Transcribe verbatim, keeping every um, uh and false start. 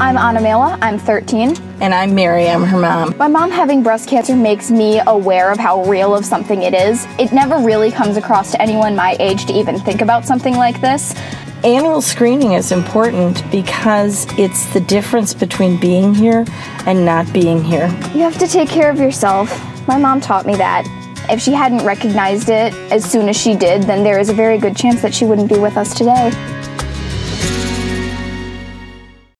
I'm Anamela, I'm thirteen. And I'm Mary, I'm her mom. My mom having breast cancer makes me aware of how real of something it is. It never really comes across to anyone my age to even think about something like this. Annual screening is important because it's the difference between being here and not being here. You have to take care of yourself. My mom taught me that. If she hadn't recognized it as soon as she did, then there is a very good chance that she wouldn't be with us today.